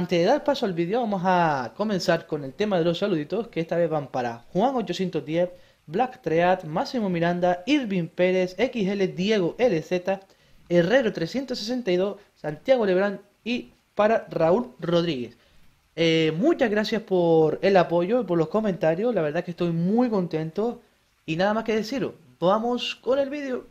Antes de dar paso al vídeo vamos a comenzar con el tema de los saluditos, que esta vez van para Juan 810, Black Treat, Máximo Miranda, Irving Pérez, XL Diego LZ, Herrero 362, Santiago Lebrán y para Raúl Rodríguez. Muchas gracias por el apoyo y por los comentarios, la verdad que estoy muy contento y nada más que deciros, vamos con el vídeo.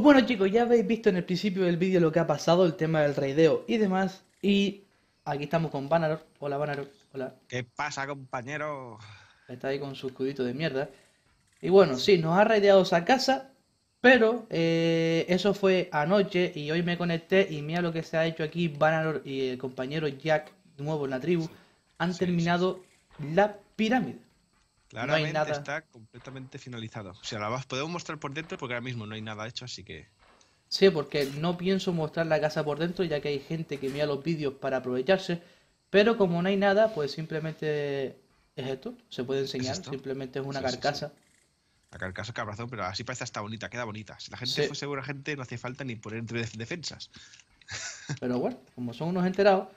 Bueno chicos, ya habéis visto en el principio del vídeo lo que ha pasado, el tema del raideo y demás. Y aquí estamos con Banalor. Hola Banalor, hola. ¿Qué pasa compañero? Está ahí con su escudito de mierda. Y bueno, sí, nos ha raideado esa casa, pero eso fue anoche y hoy me conecté y mira lo que se ha hecho aquí. Banalor y el compañero Jack, nuevo en la tribu, han terminado la pirámide. Claramente no está completamente finalizado. O sea, la podemos mostrar por dentro porque ahora mismo no hay nada hecho, así que... Sí, porque no pienso mostrar la casa por dentro, ya que hay gente que mira los vídeos para aprovecharse. Pero como no hay nada, pues simplemente es esto. Se puede enseñar, ¿es simplemente es una carcasa? La carcasa cabrazón, pero así parece hasta bonita, queda bonita. Si la gente fuese buena gente, no hace falta ni poner entre defensas. Pero bueno, como son unos enterados...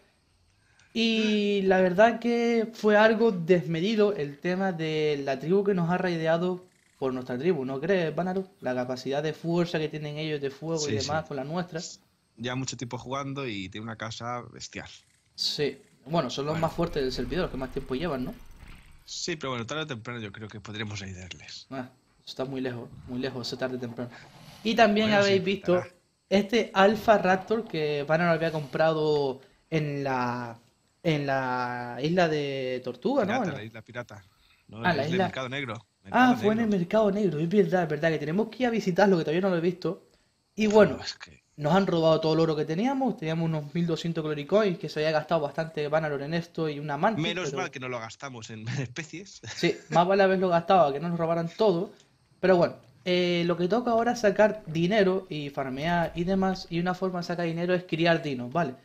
Y la verdad que fue algo desmedido el tema de la tribu que nos ha raideado por nuestra tribu, ¿no crees, Banalor? La capacidad de fuerza que tienen ellos de fuego y demás con la nuestra. Ya mucho tiempo jugando y tiene una casa bestial. Sí, bueno, son los más fuertes del servidor, los que más tiempo llevan, ¿no? Sí, pero bueno, tarde o temprano yo creo que podremos raidearles. Ah, está muy lejos, eso tarde o temprano. Y también bueno, habéis visto este Alpha Raptor que Banalor había comprado en la... En la isla de Tortuga, pirata, ¿no? La isla pirata. No, ah, la isla Mercado Negro. Mercado Negro. Fue en el Mercado Negro, es verdad, que tenemos que ir a visitarlo, que todavía no lo he visto. Y bueno, no, es que... nos han robado todo el oro que teníamos. Teníamos unos 1200 cloricoins que se había gastado bastante Banalor en esto y una manta. Menos mal que no lo gastamos en especies. Sí, más vale haberlo gastado, que no nos robaran todo. Pero bueno, lo que toca ahora es sacar dinero y farmear y demás. Y una forma de sacar dinero es criar dinos, ¿vale?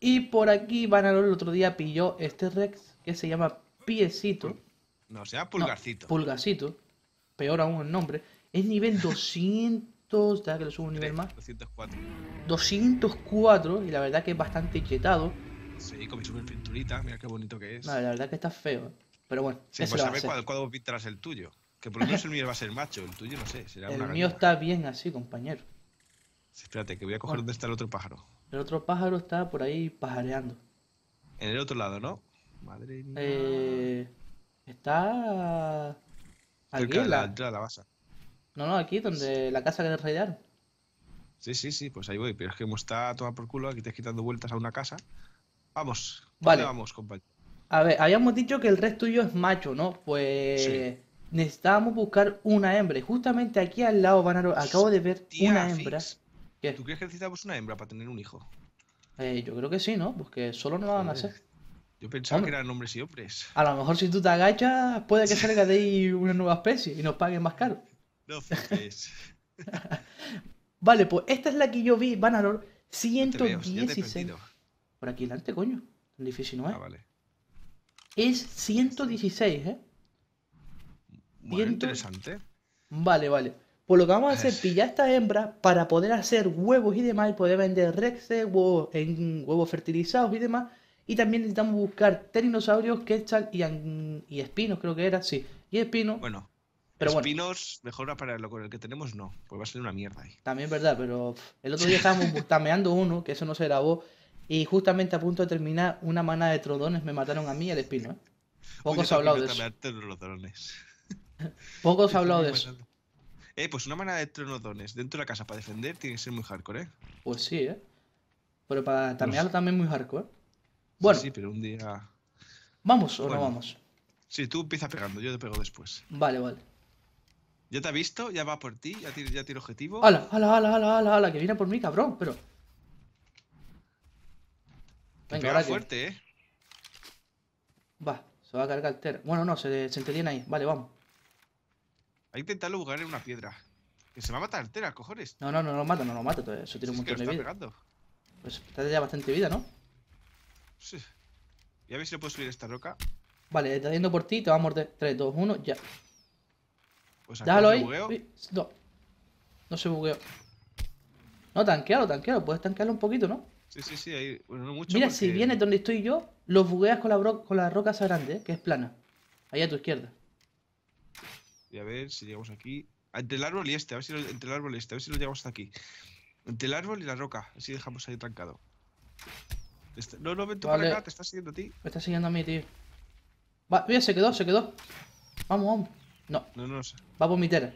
Y por aquí Banalor el otro día pilló este Rex que se llama Piecito. No, se llama Pulgarcito. No, Pulgarcito. Peor aún el nombre. Es nivel 200... que lo subo un nivel más. 204. 204 y la verdad que es bastante chetado. Sí, con mi super pinturita. Mira qué bonito que es. Vale, la verdad que está feo. Pero bueno, sí, pues a ver cuándo pintarás el tuyo. Que por lo menos el mío va a ser macho. El tuyo no sé. Será el mío está bien así, compañero. Sí, espérate, que voy a coger dónde está el otro pájaro. El otro pájaro está por ahí pajareando. En el otro lado, ¿no? Madre mía. Está... Aquí en la entrada de la base. No, no, aquí donde la casa que les raidearon. Sí, sí, sí, pues ahí voy. Pero es que hemos estado a tomar por culo. Aquí te estás dando vueltas a una casa. Vamos. Vale. Vamos, compañero. A ver, habíamos dicho que el resto tuyo es macho, ¿no? Pues... Sí. Necesitábamos buscar una hembra. Y justamente aquí al lado, Banalor, acabo de ver una hembra. ¿Qué? ¿Tú crees que necesitamos una hembra para tener un hijo? Yo creo que sí, ¿no? Porque solo no la van a hacer. Yo pensaba que eran hombres y hombres. A lo mejor si tú te agachas, puede que salga de ahí una nueva especie y nos paguen más caro. No flipes. Vale, pues esta es la que yo vi, Banalor, 116. No te veo, por aquí delante, coño. Tan difícil no es. Ah, vale. Es 116, ¿eh? Bueno, 100... interesante. Vale, vale. Pues lo que vamos a hacer es pillar esta hembra para poder hacer huevos y demás y poder vender rexes, huevos fertilizados y demás. Y también necesitamos buscar pterinosaurios, quetzal y espinos, creo que era, sí. Y espinos. Bueno, pero espinos, mejor para con el que tenemos no, porque va a ser una mierda ahí. También es verdad, pero el otro día estábamos tameando uno, que eso no se grabó, Y justamente a punto de terminar una manada de trodones me mataron a mí y al espino, ¿eh? Poco se ha hablado de eso. Poco se ha hablado de eso. Pues una manada de trodones dentro de la casa para defender tiene que ser muy hardcore, ¿eh? Pues sí, ¿eh? Pero para tamearlo también muy hardcore. Bueno. Sí, sí, pero un día... ¿Vamos o no vamos? Sí, tú empiezas pegando, yo te pego después. Vale, vale. Ya te ha visto, ya va por ti, ya tiene objetivo. ¡Hala, hala, hala, hala, hala, hala! Que viene por mí, cabrón, pero... Venga, ahora fuerte, ¿eh? Va, se va a cargar el ter. Bueno, no, se entretiene ahí. Vale, vamos. Hay que intentarlo buscar en una piedra. Que se va a matar el tera, cojones. No, no, no lo mata, no lo mata. Eso tiene un montón de vida. Pegando. Pues está ya bastante vida, ¿no? Sí. Ya veis si le puedo subir esta roca. Vale, está yendo por ti, te va a morder. 3, 2, 1, ya. Pues déjalo ahí. No. No se bugueó. No, tanquealo, tanquealo. Puedes tanquearlo un poquito, ¿no? Sí, sí, sí, ahí. Bueno, no mucho. Mira, porque... si vienes donde estoy yo, los bugueas con la roca esa grande, ¿eh? Que es plana. Ahí a tu izquierda. Y a ver si llegamos aquí. Entre el árbol y este, a ver si lo, entre el árbol y este, a ver si lo llegamos hasta aquí. Entre el árbol y la roca, así dejamos ahí trancado. No, no, ven tú para acá, te está siguiendo a ti. Me está siguiendo a mí, tío. Va, mira, se quedó, se quedó. Vamos, vamos. No. No, no sé. Va a vomitar.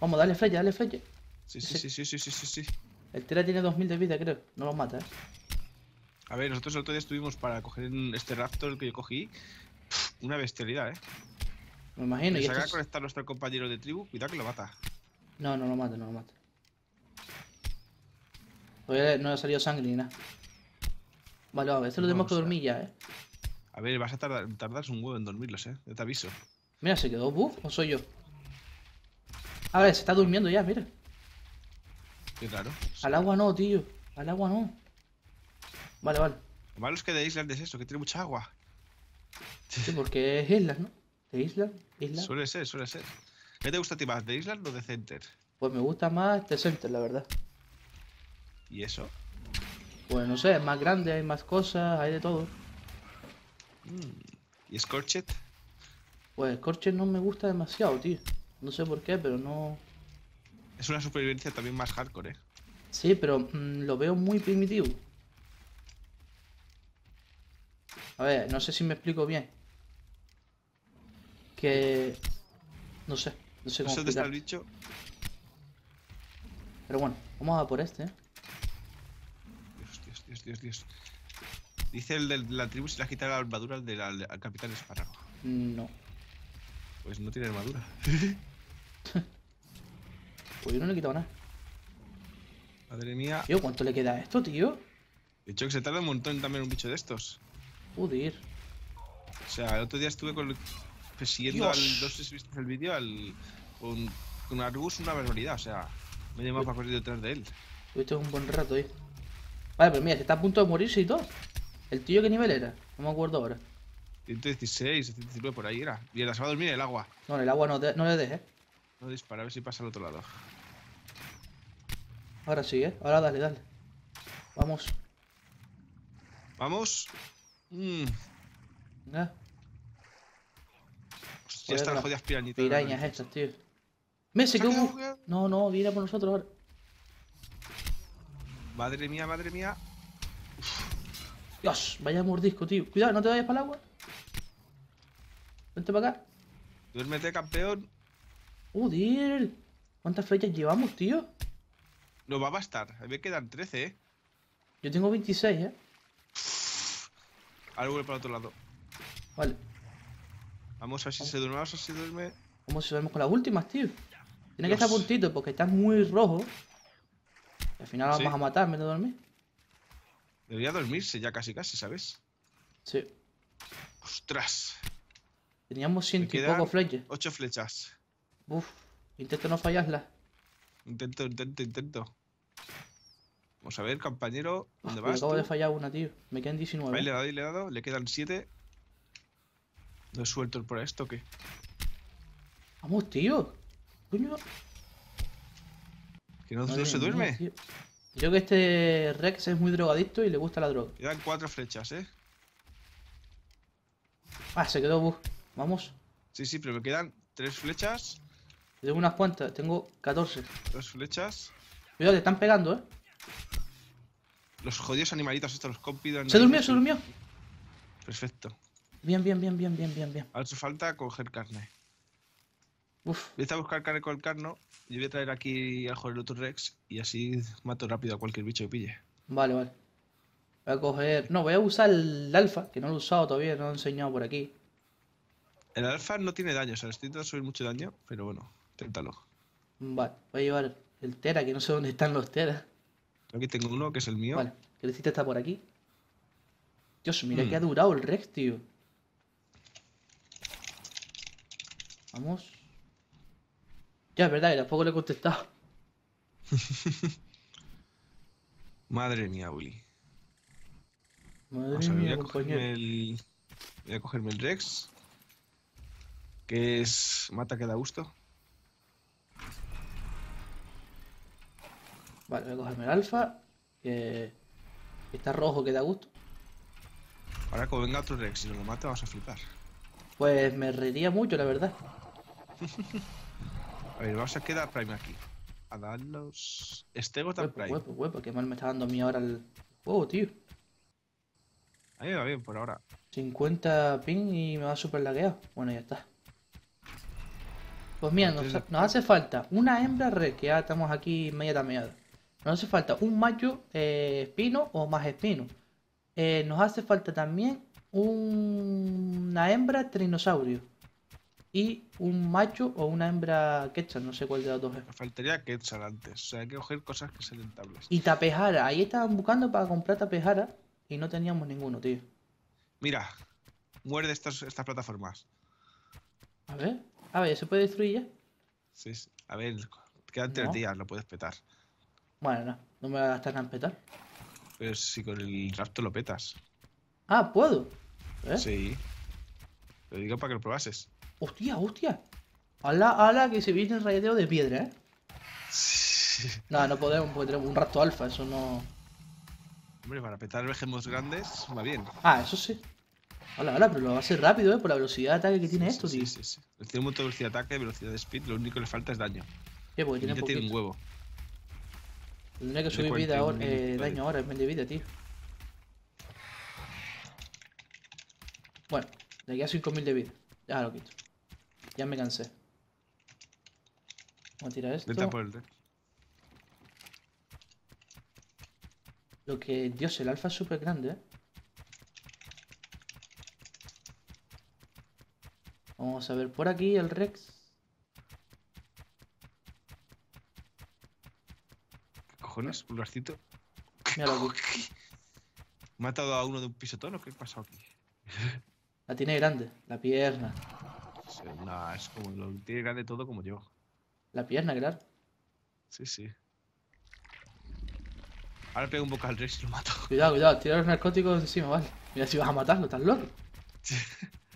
Vamos, dale flecha, dale flecha. Sí, sí, sí, sí, sí, sí, sí, sí. El Tera tiene 2000 de vida, creo. No los mata, ¿eh? A ver, nosotros el otro día estuvimos para coger este Raptor, el que yo cogí. Una bestialidad, ¿eh? Me imagino. Y se acaba de conectar nuestro compañero de tribu. Cuidado que lo mata. No, no lo mata, no lo mata. Oye, no le ha salido sangre ni nada. Vale, vale, esto lo tenemos que dormir ya, ¿eh? A ver, vas a tardar un huevo en dormirlos, ¿eh? Ya te aviso. Mira, ¿se quedó buff o soy yo? A ver, se está durmiendo ya, mira. Qué raro. Al agua no, tío. Al agua no. Vale, vale. Lo malo es que de Island es eso, que tiene mucha agua. Sí, porque es Island, ¿no? ¿De Island? Island. Suele ser, suele ser. ¿Qué te gusta a ti más, de Island o de Center? Pues me gusta más The Center, la verdad. ¿Y eso? Pues no sé, es más grande, hay más cosas, hay de todo. ¿Y Scorchet? Pues Scorchet no me gusta demasiado, tío. No sé por qué, pero no... Es una supervivencia también más hardcore, ¿eh? Sí, pero lo veo muy primitivo. A ver, no sé si me explico bien. Que... No sé, no sé cómo explicar. No sé dónde está el bicho. Pero bueno, vamos a por este, ¿eh? Dios, Dios, Dios, Dios. Dice el de la tribu si le has quitado la armadura al capitán Espárrago. No. Pues no tiene armadura. Pues yo no le he quitado nada. Madre mía. Tío, ¿cuánto le queda a esto, tío? De hecho, que se tarda un montón también un bicho de estos. Joder. O sea, el otro día estuve persiguiendo al... No sé si viste el vídeo, con Argus, una barbaridad. O sea, me he llamado para correr detrás de él. Esto es un buen rato, ¿eh? Vale, pero mira, se está a punto de morirse y todo. ¿El tío qué nivel era? No me acuerdo ahora. 116, 119 por ahí era. Y se va a dormir en el agua. No, en el agua no le dejes, ¿eh? No dispara, a ver si pasa al otro lado. Ahora sí, ¿eh? Ahora dale, dale. Vamos. Vamos. Ya están las jodidas pirañitas. Pirañas estas, tío. Me se quedó. No, no, viene por nosotros ahora. Madre mía, madre mía. Uf. Dios, vaya mordisco, tío. Cuidado, no te vayas para el agua. Vente para acá. Duérmete, campeón. Joder. ¿Cuántas flechas llevamos, tío? No va a bastar. A mí me quedan 13, ¿eh? Yo tengo 26, ¿eh? Ahora vuelve para el otro lado. Vale. Vamos a ver si se duerme, vamos a ver si duerme. ¿Cómo se duerme con las últimas, tío? Tiene que estar a puntito porque estás muy rojo. Y al final vamos a matar, me tengo que dormir. Debería dormirse ya casi, casi, ¿sabes? Sí. ¡Ostras! Teníamos 100 y poco flechas. 8 flechas. Uf, intento no fallarlas. Intento, intento, intento. Vamos a ver, compañero. ¿Dónde vas? Acabo de fallar una, tío. Me quedan 19. Ahí le he dado, le he dado. Le quedan 7. ¿No he suelto por esto o qué? Vamos, tío. Coño. Que no, no se duerme. Tío. Yo creo que este Rex es muy drogadicto y le gusta la droga. Quedan 4 flechas, ¿eh? Ah, se quedó bug. Vamos. Sí, sí, pero me quedan 3 flechas. Tengo unas cuantas, tengo 14. 2 flechas. Cuidado, te están pegando, ¿eh? Los jodidos animalitos estos, los cómpidos... Se durmió, se durmió. Perfecto. Bien. Ahora hace falta coger carne. Uf. Voy a buscar carne con el carno. Yo voy a traer aquí al Joder Lotus Rex y así mato rápido a cualquier bicho que pille. Vale, vale. Voy a coger... No, voy a usar el alfa, que no lo he usado todavía, no lo he enseñado por aquí. El alfa no tiene daño, o sea, estoy intentando subir mucho daño, pero bueno, inténtalo. Vale, voy a llevar el tera, que no sé dónde están los teras. Aquí tengo uno, que es el mío. Vale, que el cita está por aquí. Dios, mira que ha durado el Rex, tío. Vamos. Ya, es verdad que tampoco le he contestado. Madre mía, Willy. Madre mía, compañero. Voy a cogerme el Rex. Que es... Mata que da gusto. Vale, voy a cogerme el alfa. Que está rojo que da gusto. Ahora como venga otro Rex y no lo mata, vas a flipar. Pues me reiría mucho, la verdad. A ver, vamos a quedar Prime aquí. A dar los... Estegotan Prime. Huevo, que mal me está dando a mí ahora el... Huevo, tío. A mí me va bien por ahora. 50 ping y me va super lagueado. Bueno, ya está. Pues mira, nos hace falta una hembra Rex, que ya estamos aquí media tameada. Nos hace falta un macho espino o más espino. Nos hace falta también una hembra trinosaurio. Y un macho o una hembra quetzal, no sé cuál de las dos es. Me faltaría quetzal antes, o sea, hay que coger cosas que sean rentables. Y tapejara, ahí estaban buscando para comprar tapejara y no teníamos ninguno, tío. Mira, muerde estas plataformas. A ver. A ver, ¿se puede destruir ya? Sí. A ver, quedan 3 días, lo puedes petar. Bueno, no me voy a gastar en petar. Pero si con el rapto lo petas. Ah, ¿puedo? ¿Eh? Sí. Lo digo para que lo probases. ¡Hostia! ¡Hala, que se viene el rayeteo de piedra, eh! Sí. No podemos, porque tenemos un rapto alfa, eso no... Hombre, para petar vejemos grandes va bien. Ah, eso sí. Hola, pero lo va a hacer rápido, por la velocidad de ataque que tiene esto, tío. Sí. Tiene un montón de velocidad de ataque, velocidad de speed, lo único que le falta es daño. Sí, porque tiene un huevo. Tendría que subir vida ahora, daño ahora, es medio vida, tío. Bueno, le queda 5000 de vida. Ya lo quito. Ya me cansé. Vamos a tirar esto. Venta por el deck. Lo que... Dios, el alfa es súper grande, eh. Vamos a ver por aquí el Rex. ¿Qué cojones, Pulgarcito? Míralo aquí. ¿He matado a uno de un pisotón o qué ha pasado aquí? La tiene grande, la pierna. No, es como lo tiene grande todo como yo. La pierna, claro. Sí. Ahora pego un boca al Rex y lo mato. Cuidado, tira los narcóticos encima, vale. Mira si vas a matarlo, estás loco. Sí.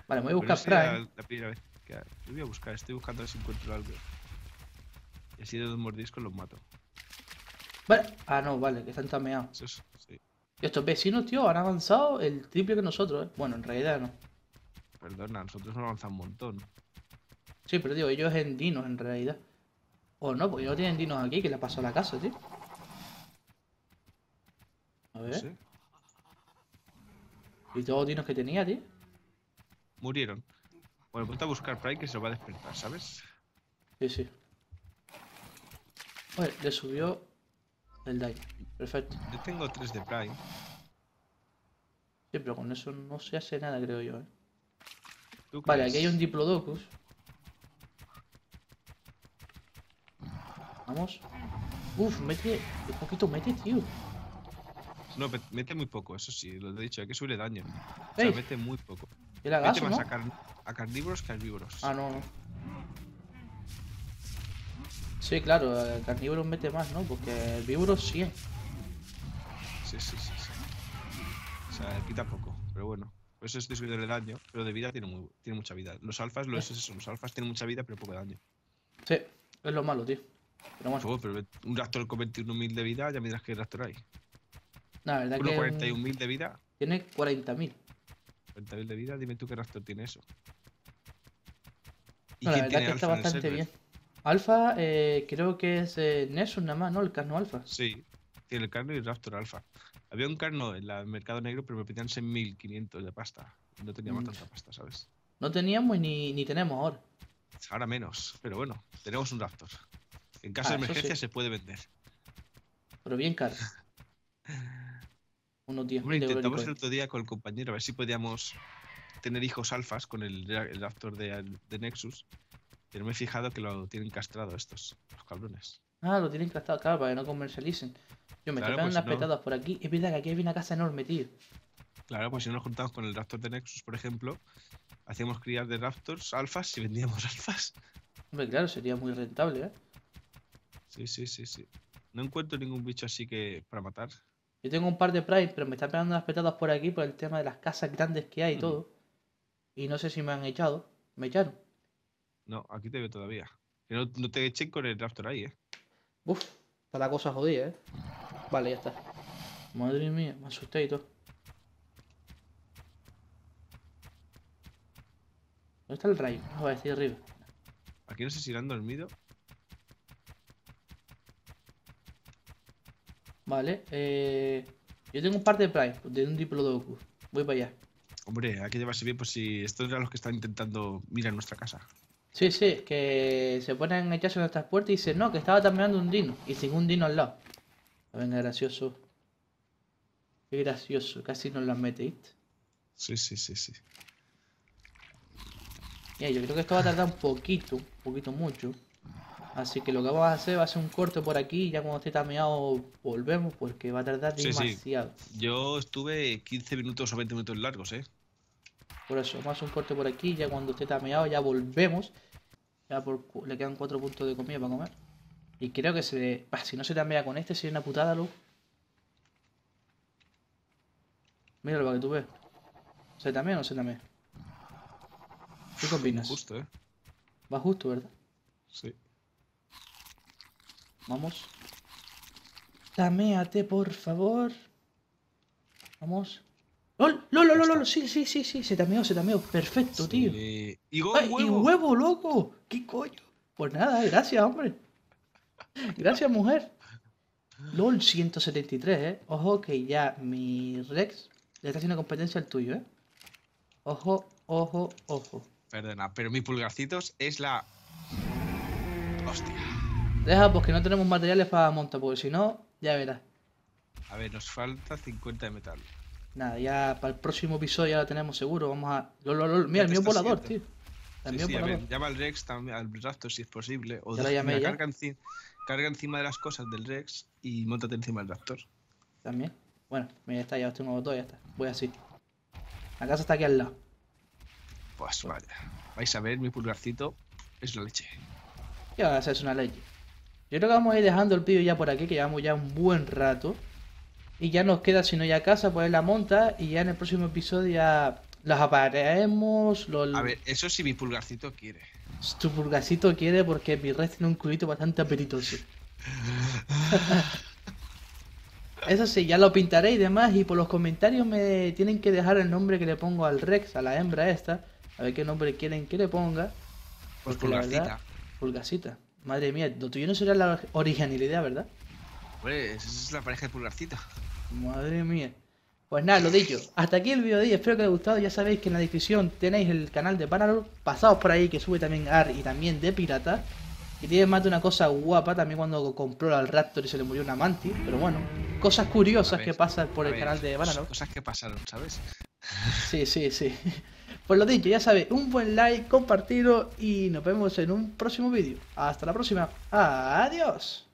Vale, me voy a buscar Prime. La primera vez que... voy a buscar, estoy buscando a ver si encuentro algo. Y así de 2 mordiscos los mato. Vale. Ah, no, vale, que están tameados. Sí. Y estos vecinos, tío, han avanzado el triple que nosotros, eh. Bueno, en realidad no. Perdona, nosotros nos avanzan un montón. Sí, pero tío, ellos en dinos en realidad. O no, porque ellos tienen dinos aquí, que le pasó a la casa, tío. A ver. No sé. Y todos los dinos que tenía, tío. Murieron. Bueno, ponte a buscar Prime que se lo va a despertar, ¿sabes? Sí. Oye, le subió el daño. Perfecto. Yo tengo 3 de Prime. Sí, pero con eso no se hace nada, creo yo, ¿eh? Vale, aquí hay un Diplodocus. Vamos. Uf, mete... Un poquito mete, tío. No, mete muy poco, eso sí, lo he dicho. Hay que subirle daño. O sea, mete muy poco. ¿El agaso, no? A carnívoros que a herbívoros. Ah, no. Sí, claro, carnívoros mete más, ¿no? Porque herbívoros 100. Sí. O sea, quita poco, pero bueno. Por eso estoy subiendo el daño, pero de vida tiene mucha vida. Los alfas, los alfas tienen mucha vida, pero poco daño. Sí, es lo malo, tío. Pero bueno. Oh, pero un raptor con 21.000 de vida, ya me dirás que raptor hay. La verdad que... 41.000 de vida. Tiene 40.000. 40.000 de vida, dime tú qué raptor tiene eso. ¿Y no, la verdad que está bastante bien. Alfa, creo que es Nexus nada más, ¿no? El carno alfa. Sí, tiene el carno y el raptor alfa. Había un carno en el mercado negro, pero me pedían 6.500 de pasta. No teníamos tanta pasta, ¿sabes? No teníamos ni tenemos ahora. Ahora menos, pero bueno, tenemos un Raptor. En caso de emergencia sí se puede vender. Pero bien caro. Unos 10.000 euros. Bueno, intentamos el otro día con el compañero a ver si podíamos tener hijos alfas con el Raptor de Nexus. Pero me he fijado que lo tienen castrado estos, los cabrones. Ah, lo tienen castrado, claro, para que no comercialicen. Yo me tocan unas petadas por aquí. Es verdad que aquí hay una casa enorme, tío. Claro, pues si no nos juntamos con el Raptor de Nexus, por ejemplo, hacíamos crías de Raptors alfas y vendíamos alfas. Hombre, claro, sería muy rentable, ¿eh? Sí. No encuentro ningún bicho así que para matar. Yo tengo un par de Pride, pero me están pegando unas petadas por aquí por el tema de las casas grandes que hay y todo. Y no sé si me han echado. Me echaron. No, aquí te veo todavía. Que no te echen con el Raptor ahí, ¿eh? Uf, está la cosa jodida, ¿eh? Vale, ya está. Madre mía, me asusté y todo. ¿Dónde está el rayo? No, estoy arriba. Aquí no sé si lo han dormido. Vale, yo tengo un par de Prime, de un Diplodocus. Voy para allá. Hombre, hay que llevarse bien por si estos eran los que están intentando mirar nuestra casa. Sí, que se ponen a echarse en nuestras puertas y dicen, no, que estaba terminando un dino. Y sin un dino al lado. Venga, gracioso. Qué gracioso, casi nos las metiste. Sí. Mira, yo creo que esto va a tardar un poquito mucho. Así que lo que vamos a hacer va a ser un corte por aquí y ya cuando esté tameado volvemos porque va a tardar demasiado. Sí. Yo estuve 15 minutos o 20 minutos largos, ¿eh? Por eso, vamos a hacer un corte por aquí, ya cuando esté tameado ya volvemos. Ya le quedan 4 puntos de comida para comer. Y creo que si no se tamea con este sería una putada, Lu. Míralo para que tú veas. ¿Se tamea o no se tamea? ¿Qué combinas? Va justo, ¿eh? Va justo, ¿verdad? Sí. Vamos. Taméate, por favor. Vamos. ¡Lol! Sí, se tameó. Perfecto, sí, tío. Y huevo. ¡Y huevo, loco! ¿Qué coño? Pues nada, gracias, hombre. Gracias, mujer. LOL 173, ¿eh? Ojo que ya mi Rex le está haciendo competencia al tuyo, ¿eh? Ojo. Perdona, pero mi Pulgarcitos es la... Hostia. Deja, pues que no tenemos materiales para montar, porque si no, ya verás. A ver, nos falta 50 de metal. Nada, ya para el próximo episodio ya lo tenemos seguro. Vamos a... LOL. Mira, el mío volador, tío. Sí, a ver, llama al Rex, también, al Raptor si es posible. O la carga encima de las cosas del Rex y montate encima del Raptor. También. Bueno, ya está, ya os tengo todo, ya está. Voy así. La casa está aquí al lado. Pues vaya. Vais a ver, mi Pulgarcito es la leche. ¿Qué va a hacer? Es una leche. Yo creo que vamos a ir dejando el vídeo ya por aquí, que llevamos ya un buen rato. Y ya nos queda, si no ya casa, pues la monta y ya en el próximo episodio ya... Las aparearemos... A ver, eso sí mi Pulgarcito quiere. Tu Pulgarcito quiere porque mi red tiene un culito bastante apetitoso. Eso sí, ya lo pintaré y demás. Y por los comentarios me tienen que dejar el nombre que le pongo al Rex, a la hembra esta. A ver qué nombre quieren que le ponga. Pues Pulgarcita. Verdad, Pulgarcita. Madre mía, lo tuyo no será la originalidad, ¿verdad? Pues esa es la pareja de Pulgarcita. Madre mía. Pues nada, lo dicho, hasta aquí el vídeo de hoy, espero que os haya gustado, ya sabéis que en la descripción tenéis el canal de Banalor, pasaos por ahí que sube también AR y también de pirata, y tiene más de una cosa guapa también cuando compró al Raptor y se le murió una mantis, pero bueno, cosas curiosas que pasan por el canal de Banalor. Cosas que pasaron, ¿sabes? Sí. Pues lo dicho, ya sabéis, un buen like, compartirlo y nos vemos en un próximo vídeo. Hasta la próxima, adiós.